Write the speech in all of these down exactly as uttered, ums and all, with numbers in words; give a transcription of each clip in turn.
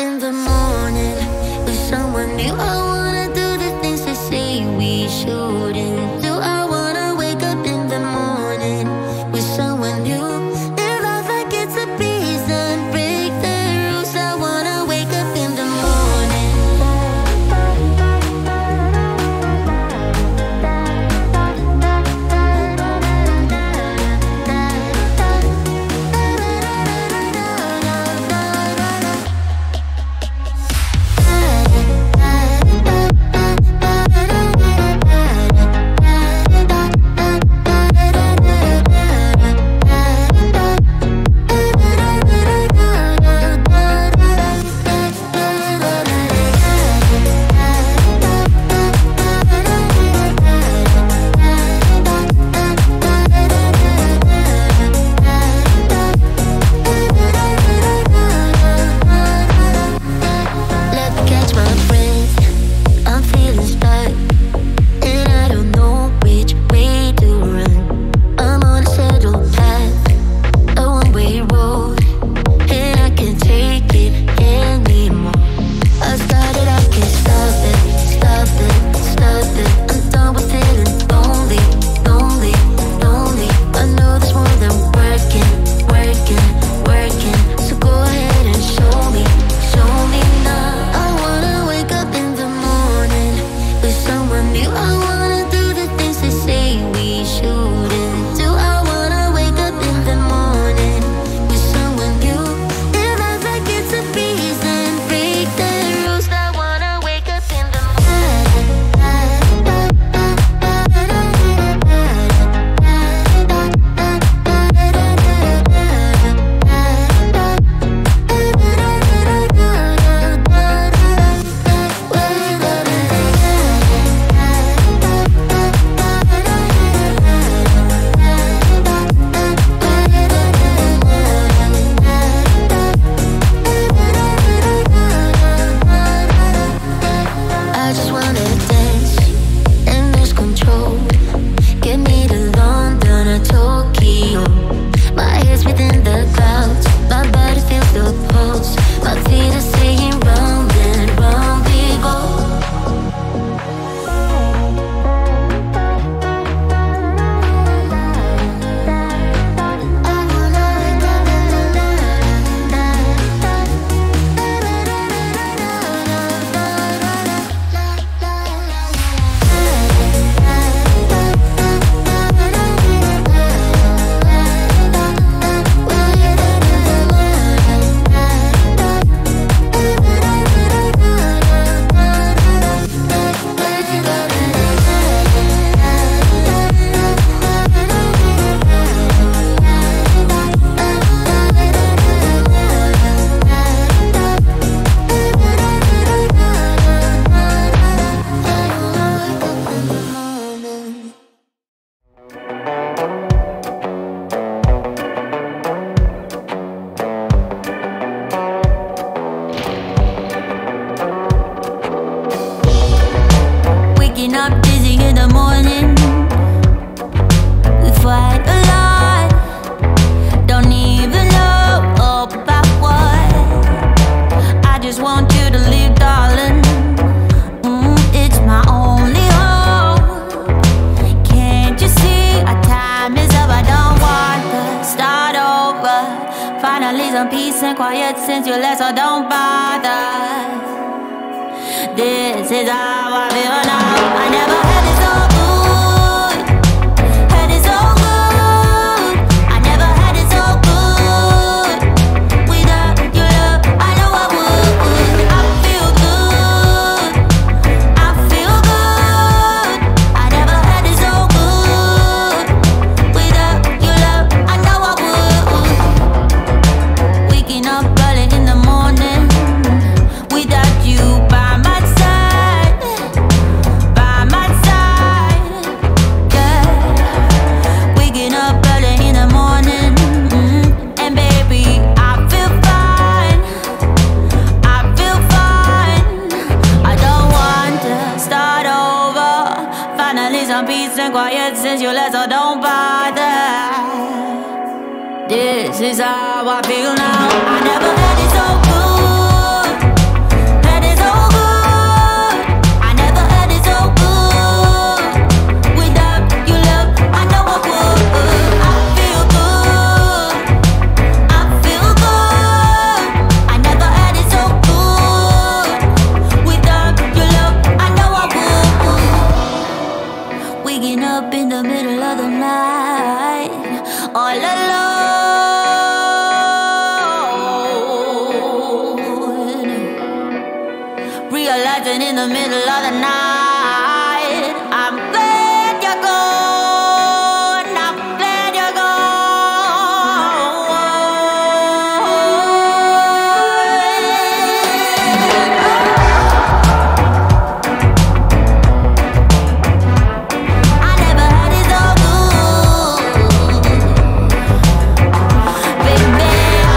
in the morning with someone new. I wanna do the things they say we shouldn't do. I wanna wake up in the morning with someone new. Live life like it's a prison, break the rules. I wanna wake up in the morning. Not busy in the morning, we fight a lot. Don't even know about what. I just want you to leave, darling. Mm, it's my only hope. Can't you see our time is up? I don't want to start over. Finally some peace and quiet since you left, so don't bother. This is how I feel now. I never had it so good, had it so good. I never had it so good without your love. I know I would. I feel good, I feel good. I never had it so good without your love. I know I would. Waking up early in the morning without you by my quiet since you left, so don't bother. This is how I feel now. I never had it so good. Even in the middle of the night, I'm glad you're gone. I'm glad you're gone. I never had it so good, baby. I feel good. I feel good.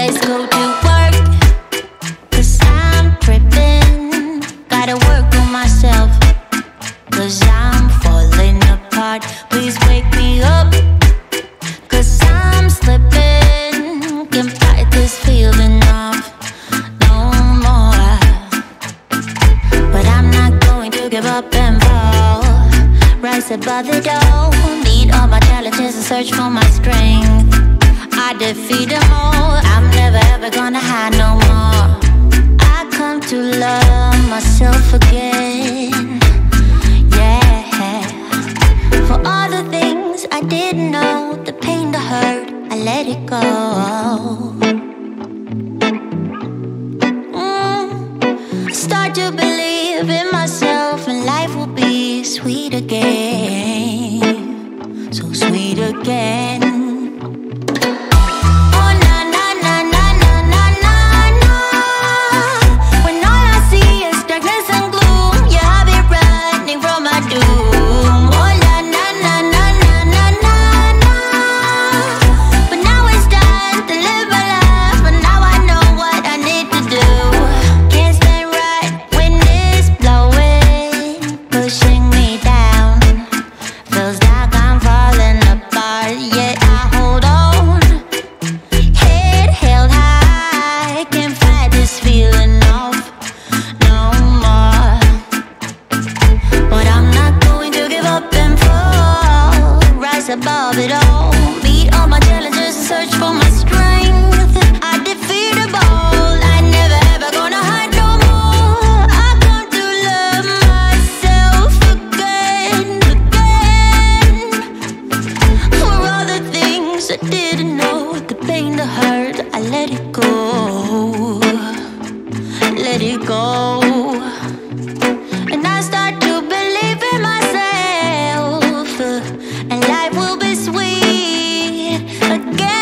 Let's go to work, 'cause I'm tripping. Gotta work on myself, 'cause I'm falling apart. Please wake me up, 'cause I'm slipping. Can't fight this feeling off no more. But I'm not going to give up and fall. Rise above it all. Need all my challenges and search for my strength. I defeat them all. I'm never ever gonna hide no more. I to love myself again. Yeah. For all the things I didn't know, the pain, the hurt, I let it go. mm. I start to believe in myself, and life will be sweet again. So sweet again. Above it all, beat all my challenges and search for my strength. I defeat them all. I never ever gonna hide no more. I come to love myself again, again. For all the things I didn't know, the pain, the hurt, I let it go, let it go. And I start to believe in myself. And life will be sweet again.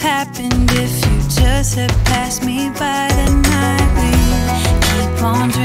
Happened if you just had passed me by the night. We keep on dreaming.